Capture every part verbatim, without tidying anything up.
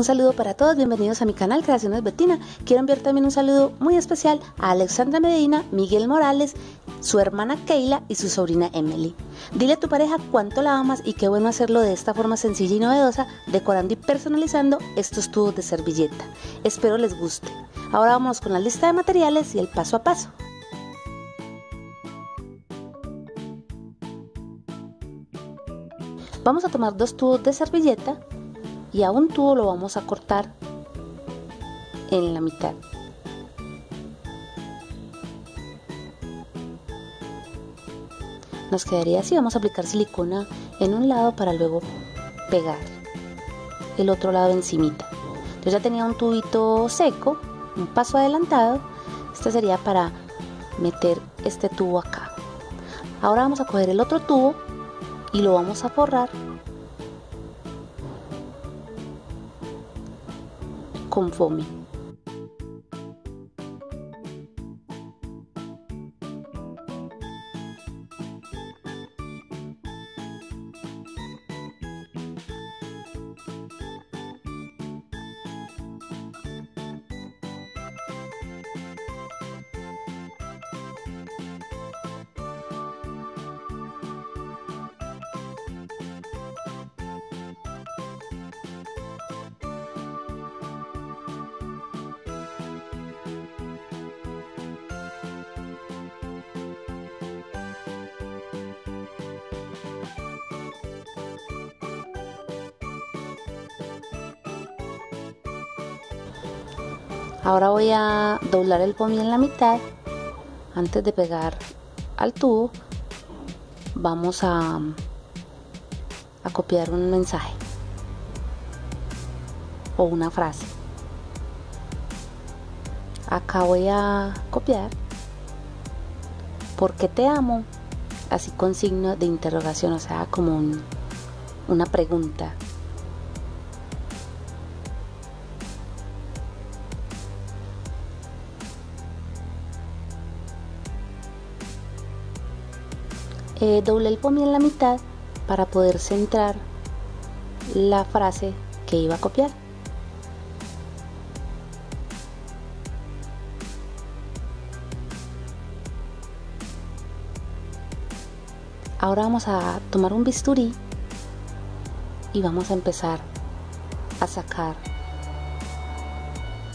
Un saludo para todos, bienvenidos a mi canal Creaciones Betina. Quiero enviar también un saludo muy especial a Alexandra Medina, Miguel Morales, su hermana Keila y su sobrina Emily. Dile a tu pareja cuánto la amas y qué bueno hacerlo de esta forma sencilla y novedosa, decorando y personalizando estos tubos de servilleta. Espero les guste. Ahora vamos con la lista de materiales y el paso a paso. Vamos a tomar dos tubos de servilleta y a un tubo lo vamos a cortar en la mitad. Nos quedaría así. Vamos a aplicar silicona en un lado para luego pegar el otro lado encimita. Yo ya tenía un tubito seco, un paso adelantado. Este sería para meter este tubo acá. Ahora vamos a coger el otro tubo y lo vamos a forrar con foamy. Ahora voy a doblar el foamy en la mitad. Antes de pegar al tubo, vamos a, a copiar un mensaje o una frase. Acá voy a copiar "porque te amo", así con signo de interrogación, o sea, como un, una pregunta. Eh, doblé el foamy en la mitad para poder centrar la frase que iba a copiar. Ahora vamos a tomar un bisturí y vamos a empezar a sacar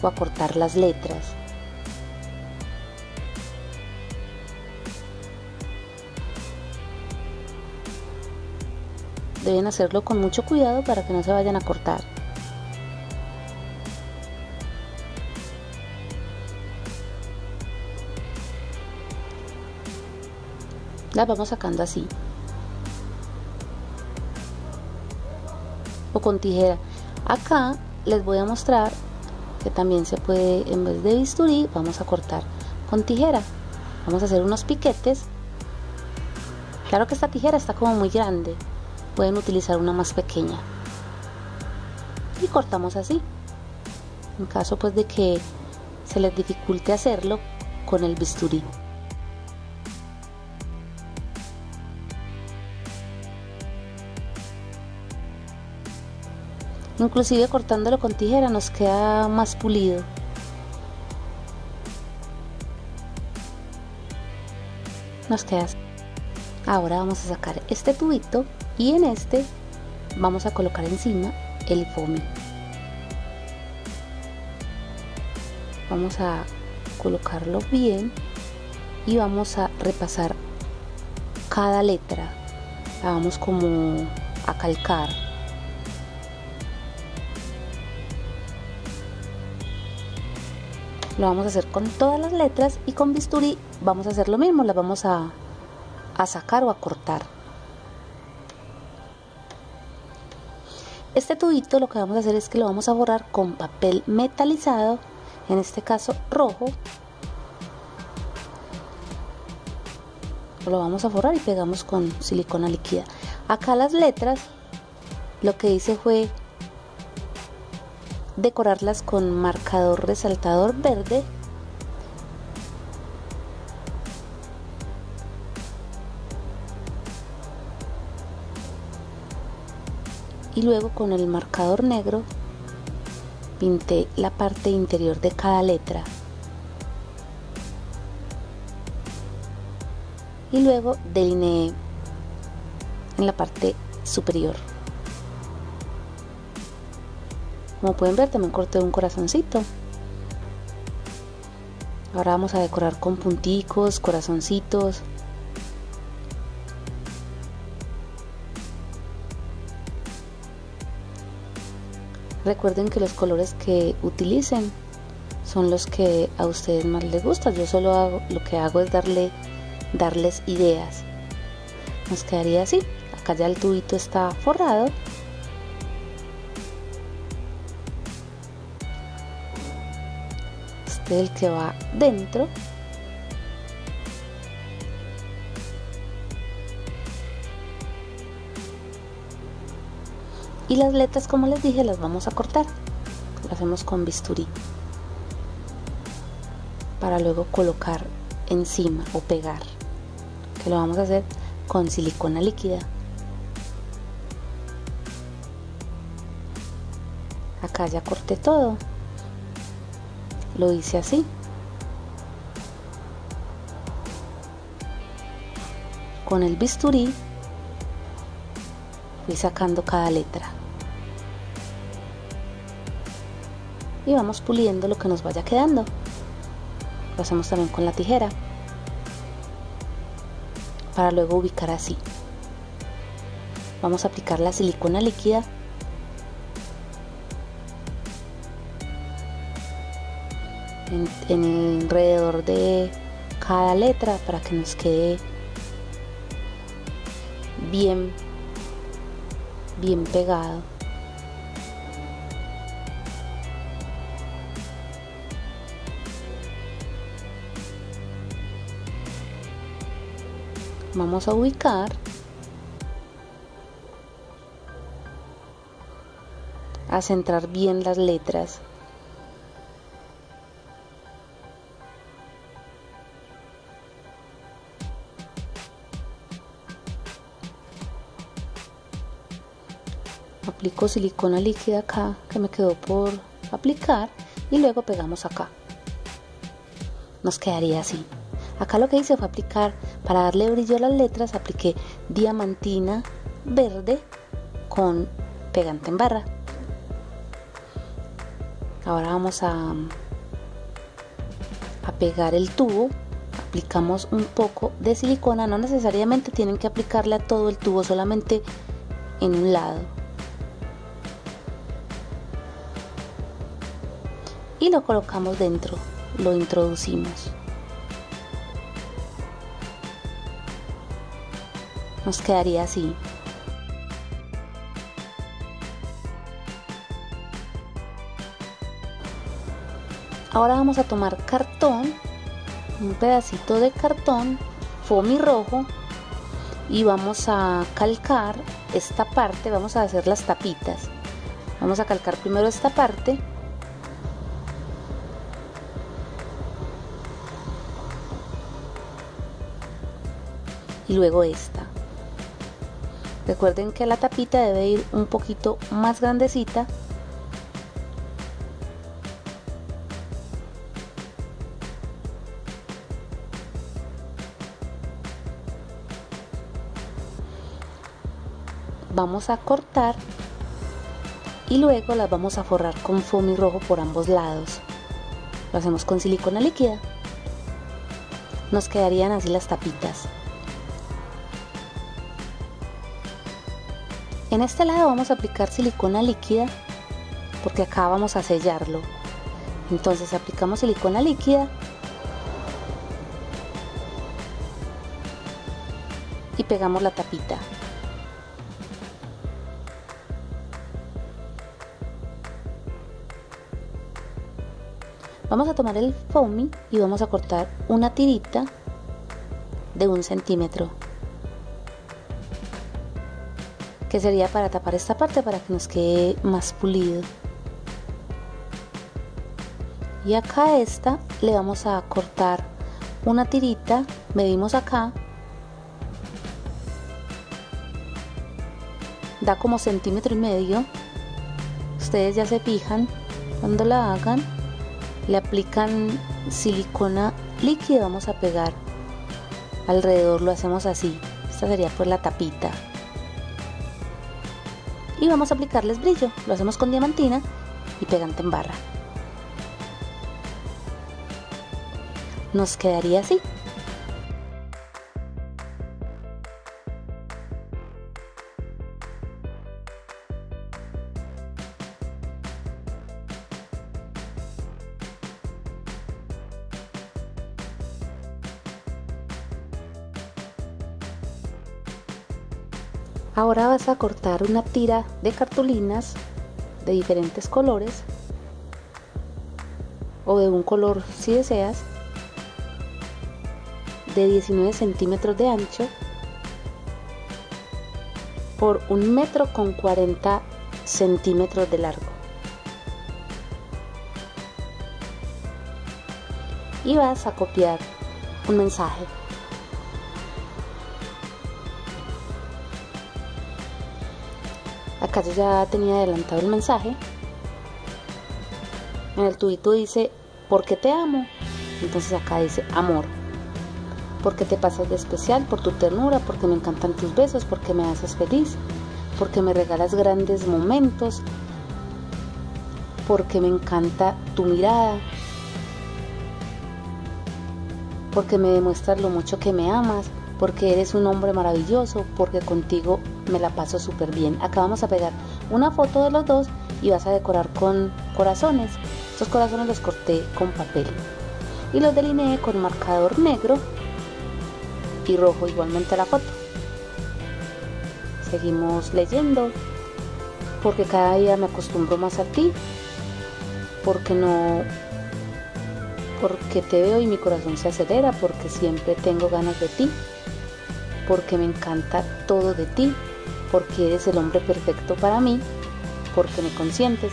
o a cortar las letras. Deben hacerlo con mucho cuidado para que no se vayan a cortar. Las vamos sacando así, o con tijera. Acá les voy a mostrar que también se puede, en vez de bisturí, vamos a cortar con tijera. Vamos a hacer unos piquetes. Claro que esta tijera está como muy grande. Pueden utilizar una más pequeña y cortamos así. En caso pues de que se les dificulte hacerlo con el bisturí. Inclusive cortándolo con tijera nos queda más pulido. Nos queda así. Ahora vamos a sacar este tubito y en este vamos a colocar encima el foamy. Vamos a colocarlo bien y vamos a repasar cada letra. La vamos como a calcar. Lo vamos a hacer con todas las letras y con bisturí vamos a hacer lo mismo. Las vamos a, a sacar o a cortar. Este tubito lo que vamos a hacer es que lo vamos a forrar con papel metalizado, en este caso rojo. Lo vamos a forrar y pegamos con silicona líquida. Acá las letras, lo que hice fue decorarlas con marcador resaltador verde. Y luego con el marcador negro pinté la parte interior de cada letra y luego delineé en la parte superior. Como pueden ver, también corté un corazoncito. Ahora vamos a decorar con punticos, corazoncitos. Recuerden que los colores que utilicen son los que a ustedes más les gustan. Yo solo hago, lo que hago es darle, darles ideas. Nos quedaría así. Acá ya el tubito está forrado. Este es el que va dentro. Y las letras, como les dije, las vamos a cortar. Lo hacemos con bisturí para luego colocar encima o pegar, que lo vamos a hacer con silicona líquida. Acá ya corté todo, lo hice así con el bisturí. Voy sacando cada letra y vamos puliendo lo que nos vaya quedando. Lo hacemos también con la tijera para luego ubicar así. Vamos a aplicar la silicona líquida en, en alrededor de cada letra para que nos quede bien bien pegado. Vamos a ubicar. A centrar bien las letras. Aplico silicona líquida acá que me quedó por aplicar y luego pegamos acá. Nos quedaría así. Acá lo que hice fue aplicar, para darle brillo a las letras, apliqué diamantina verde con pegante en barra. Ahora vamos a, a pegar el tubo. Aplicamos un poco de silicona, no necesariamente tienen que aplicarle a todo el tubo, solamente en un lado. Y lo colocamos dentro, lo introducimos. Nos quedaría así. Ahora vamos a tomar cartón, un pedacito de cartón, foamy rojo, y vamos a calcar esta parte. Vamos a hacer las tapitas. Vamos a calcar primero esta parte. Y luego esta. Recuerden que la tapita debe ir un poquito más grandecita. Vamos a cortar y luego las vamos a forrar con foamy rojo por ambos lados. Lo hacemos con silicona líquida. Nos quedarían así las tapitas. En este lado vamos a aplicar silicona líquida porque acá vamos a sellarlo. Entonces aplicamos silicona líquida y pegamos la tapita. Vamos a tomar el foamy y vamos a cortar una tirita de un centímetro, que sería para tapar esta parte para que nos quede más pulido. Y acá a esta le vamos a cortar una tirita, medimos acá, da como centímetro y medio, ustedes ya se fijan, Cuando la hagan, le aplican silicona líquida. Vamos a pegar alrededor, lo hacemos así. Esta sería pues la tapita. Y vamos a aplicarles brillo. Lo hacemos con diamantina y pegante en barra. Nos quedaría así. Ahora vas a cortar una tira de cartulinas de diferentes colores o de un color si deseas, de diecinueve centímetros de ancho por un metro con cuarenta centímetros de largo, y vas a copiar un mensaje. Acá yo ya tenía adelantado el mensaje. En el tubito dice ¿por qué te amo? Entonces acá dice amor, porque te pasas de especial, por tu ternura, porque me encantan tus besos, porque me haces feliz, porque me regalas grandes momentos, porque me encanta tu mirada, porque me demuestras lo mucho que me amas, porque eres un hombre maravilloso, porque contigo me la paso súper bien. Acá vamos a pegar una foto de los dos y vas a decorar con corazones. Estos corazones los corté con papel y los delineé con marcador negro y rojo, igualmente la foto. Seguimos leyendo. Porque cada día me acostumbro más a ti, porque no... porque te veo y mi corazón se acelera, porque siempre tengo ganas de ti, porque me encanta todo de ti, porque eres el hombre perfecto para mí, porque me consientes.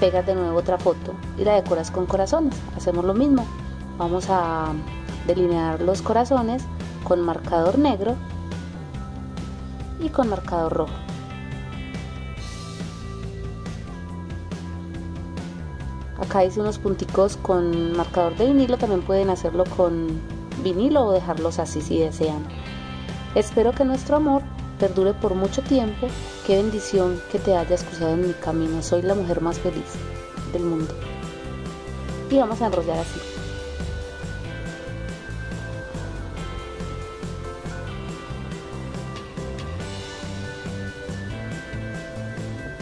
Pegas de nuevo otra foto y la decoras con corazones. Hacemos lo mismo, vamos a delinear los corazones con marcador negro y con marcador rojo. Acá hice unos punticos con marcador de vinilo, también pueden hacerlo con vinilo o dejarlos así si desean. Espero que nuestro amor perdure por mucho tiempo. Qué bendición que te hayas cruzado en mi camino. Soy la mujer más feliz del mundo. Y vamos a enrollar así.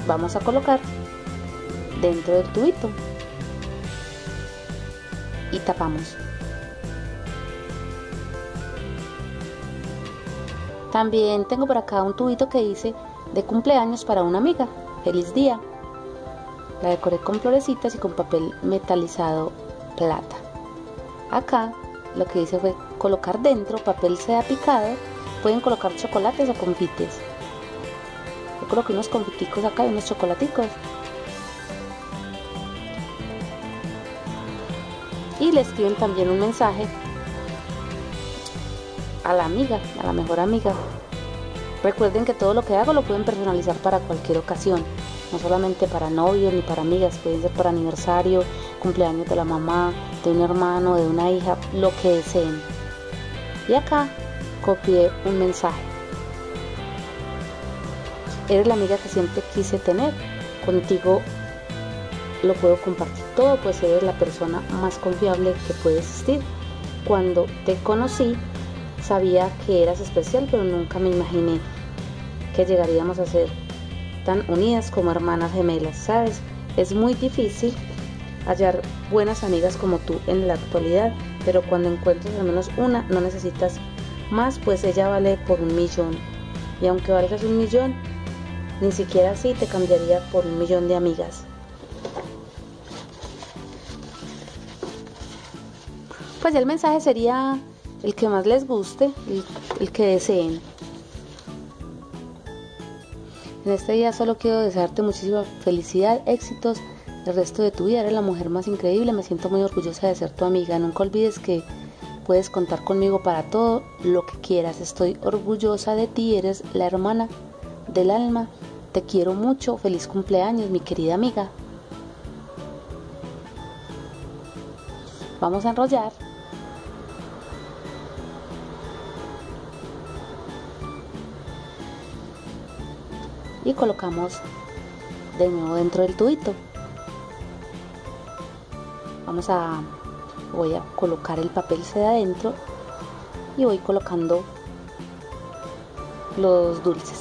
Vamos a colocar dentro del tubito y tapamos. También tengo por acá un tubito que hice de cumpleaños para una amiga. Feliz día. La decoré con florecitas y con papel metalizado plata. Acá lo que hice fue colocar dentro papel seda picado. Pueden colocar chocolates o confites. Yo coloqué unos confiticos acá y unos chocolaticos. Y le escriben también un mensaje a la amiga, a la mejor amiga. Recuerden que todo lo que hago lo pueden personalizar para cualquier ocasión, no solamente para novios ni para amigas, pueden ser para aniversario, cumpleaños de la mamá, de un hermano, de una hija, lo que deseen. Y acá copié un mensaje. Eres la amiga que siempre quise tener, contigo lo puedo compartir todo, pues eres la persona más confiable que puede existir. Cuando te conocí, sabía que eras especial, pero nunca me imaginé que llegaríamos a ser tan unidas como hermanas gemelas, ¿sabes? Es muy difícil hallar buenas amigas como tú en la actualidad, pero cuando encuentres al menos una, no necesitas más, pues ella vale por un millón. Y aunque valgas un millón, ni siquiera así te cambiaría por un millón de amigas. Pues el mensaje sería el que más les guste, el, el que deseen. En este día solo quiero desearte muchísima felicidad, éxitos, el resto de tu vida. Eres la mujer más increíble, me siento muy orgullosa de ser tu amiga. Nunca olvides que puedes contar conmigo para todo lo que quieras. Estoy orgullosa de ti, eres la hermana del alma. Te quiero mucho, feliz cumpleaños mi querida amiga. vamos a enrollar. Y colocamos de nuevo dentro del tubito. Vamos a, voy a colocar el papel seda adentro y voy colocando los dulces.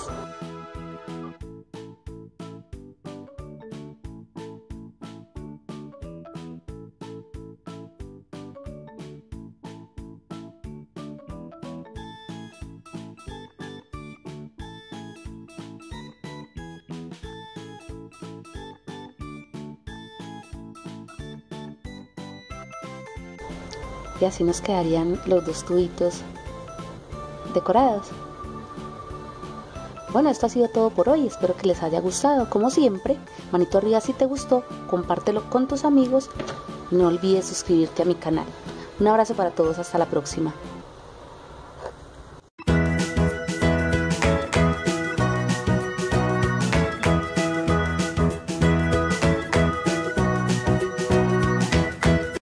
Y así nos quedarían los dos tubitos decorados. Bueno, esto ha sido todo por hoy, espero que les haya gustado. Como siempre, manito arriba si te gustó, compártelo con tus amigos y no olvides suscribirte a mi canal. Un abrazo para todos, hasta la próxima.